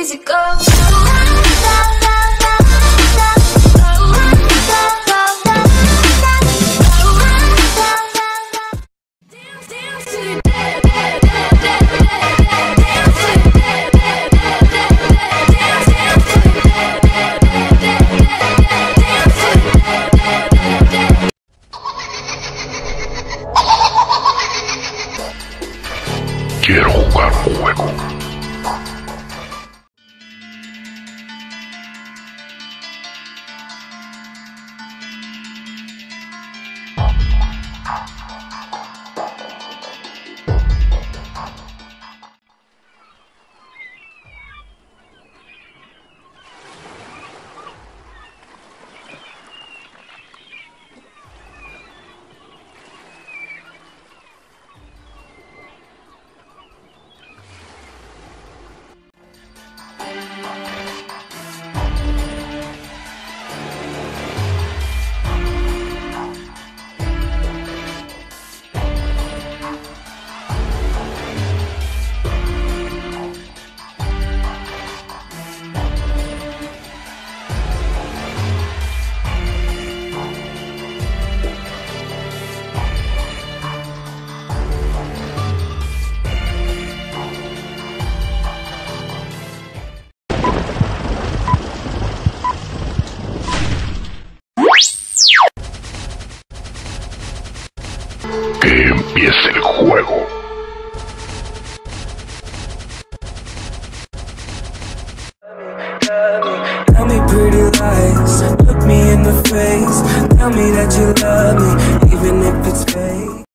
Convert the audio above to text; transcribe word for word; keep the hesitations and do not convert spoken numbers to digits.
easy go.